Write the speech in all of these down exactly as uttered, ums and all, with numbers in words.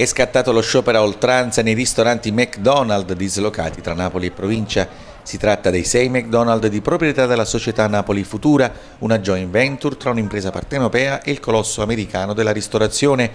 È scattato lo sciopero a oltranza nei ristoranti McDonald's dislocati tra Napoli e provincia. Si tratta dei sei McDonald's di proprietà della società Napoli Futura, una joint venture tra un'impresa partenopea e il colosso americano della ristorazione.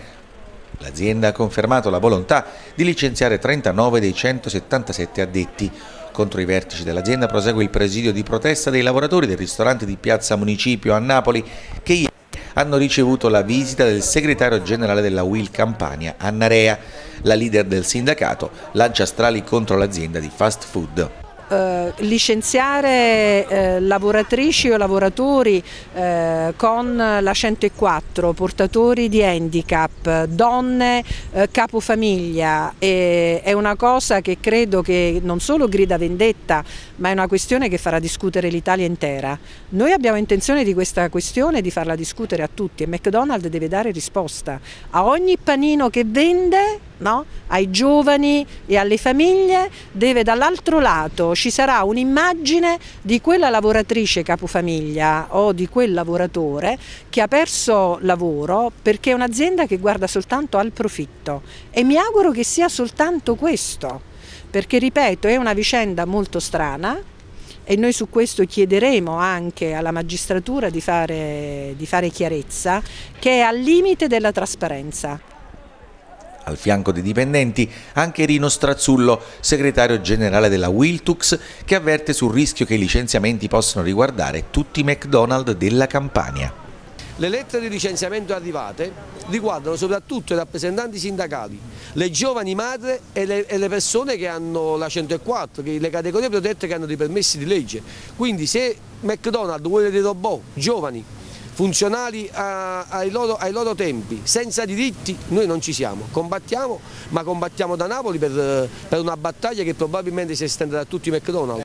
L'azienda ha confermato la volontà di licenziare trentanove dei centosettantasette addetti. Contro i vertici dell'azienda prosegue il presidio di protesta dei lavoratori del ristorante di Piazza Municipio a Napoli, che ieri hanno ricevuto la visita del segretario generale della Uil Campania, Annarea. La leader del sindacato lancia strali contro l'azienda di fast food. Eh, licenziare eh, lavoratrici o lavoratori eh, con la centoquattro, portatori di handicap, donne, eh, capofamiglia, eh, è una cosa che credo che non solo grida vendetta, ma è una questione che farà discutere l'Italia intera. Noi abbiamo intenzione di questa questione di farla discutere a tutti e McDonald's deve dare risposta a ogni panino che vende, no? Ai giovani e alle famiglie. Deve dall'altro lato ci sarà un'immagine di quella lavoratrice capofamiglia o di quel lavoratore che ha perso lavoro perché è un'azienda che guarda soltanto al profitto, e mi auguro che sia soltanto questo, perché ripeto è una vicenda molto strana e noi su questo chiederemo anche alla magistratura di fare, di fare chiarezza, che è al limite della trasparenza. Al fianco dei dipendenti anche Rino Strazzullo, segretario generale della Wiltux, che avverte sul rischio che i licenziamenti possano riguardare tutti i McDonald's della Campania. Le lettere di licenziamento arrivate riguardano soprattutto i rappresentanti sindacali, le giovani madri e le, e le persone che hanno la centoquattro, che le categorie protette che hanno dei permessi di legge. Quindi se McDonald's vuole dei robot giovani, funzionali a, ai, loro, ai loro tempi, senza diritti, noi non ci siamo. Combattiamo, ma combattiamo da Napoli per, per una battaglia che probabilmente si estenderà a tutti i McDonald's.